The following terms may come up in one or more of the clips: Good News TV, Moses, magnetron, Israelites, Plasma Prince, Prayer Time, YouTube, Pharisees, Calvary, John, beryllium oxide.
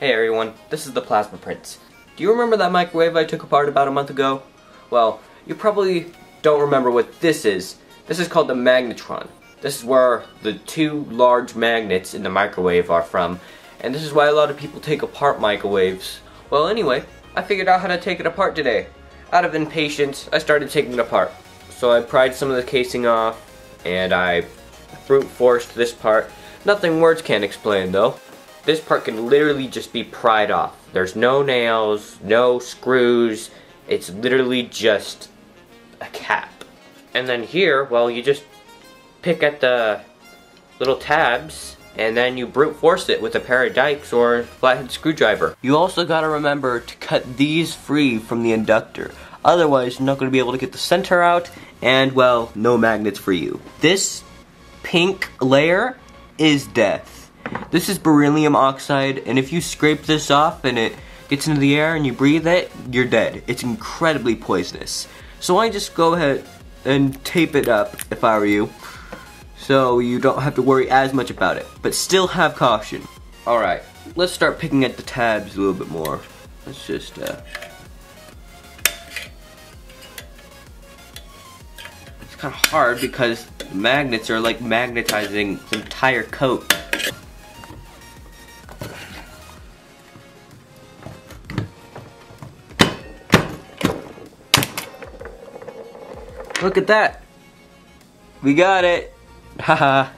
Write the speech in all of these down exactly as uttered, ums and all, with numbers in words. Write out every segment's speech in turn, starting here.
Hey everyone, this is the Plasma Prince. Do you remember that microwave I took apart about a month ago? Well, you probably don't remember what this is. This is called the magnetron. This is where the two large magnets in the microwave are from, and this is why a lot of people take apart microwaves. Well anyway, I figured out how to take it apart today. Out of impatience, I started taking it apart. So I pried some of the casing off, and I brute forced this part. Nothing words can't explain though. This part can literally just be pried off. There's no nails, no screws, it's literally just a cap. And then here, well, you just pick at the little tabs and then you brute force it with a pair of dikes or flathead screwdriver. You also gotta remember to cut these free from the inductor. Otherwise, you're not gonna be able to get the center out and, well, no magnets for you. This pink layer is death. This is beryllium oxide, and if you scrape this off and it gets into the air and you breathe it, you're dead. It's incredibly poisonous. So I just go ahead and tape it up, if I were you, so you don't have to worry as much about it, but still have caution. Alright, let's start picking at the tabs a little bit more. Let's just, uh... it's kind of hard because magnets are like magnetizing the entire coat. Look at that! We got it! Haha!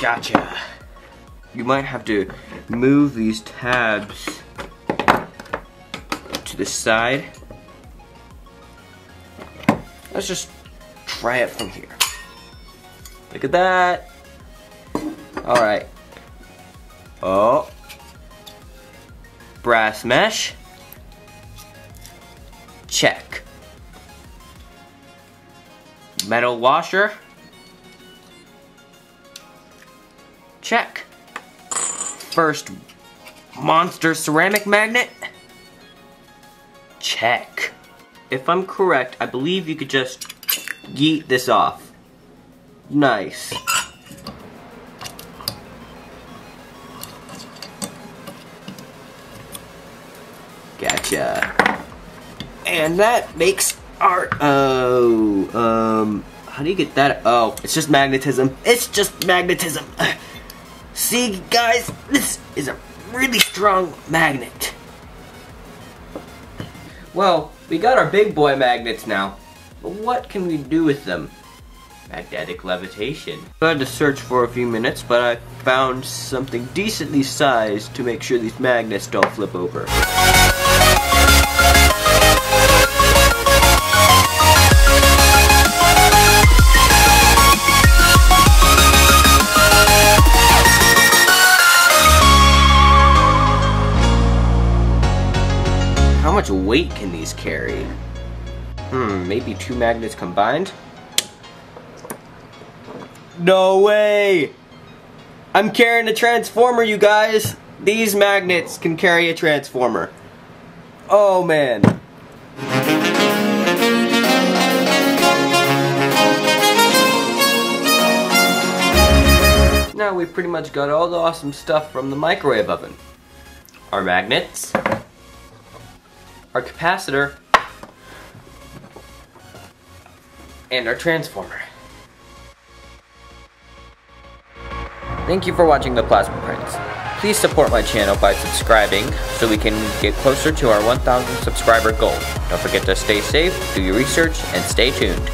Gotcha! You might have to move these tabs to the side. Let's just try it from here. Look at that! Alright. Oh, brass mesh, check, metal washer, check, first monster ceramic magnet, check. If I'm correct, I believe you could just yeet this off. Nice. Gotcha. And that makes our, oh, um, how do you get that? Oh, it's just magnetism. It's just magnetism. See, guys, this is a really strong magnet. Well, we got our big boy magnets now, but what can we do with them? Magnetic levitation. I had to search for a few minutes, but I found something decently sized to make sure these magnets don't flip over. How much weight can these carry? Hmm, maybe two magnets combined? No way! I'm carrying a transformer, you guys! These magnets can carry a transformer. Oh man. Now we pretty much got all the awesome stuff from the microwave oven. Our magnets. Our capacitor. And our transformer. Thank you for watching the Plasma Prince. Please support my channel by subscribing so we can get closer to our one thousand subscriber goal. Don't forget to stay safe, do your research, and stay tuned.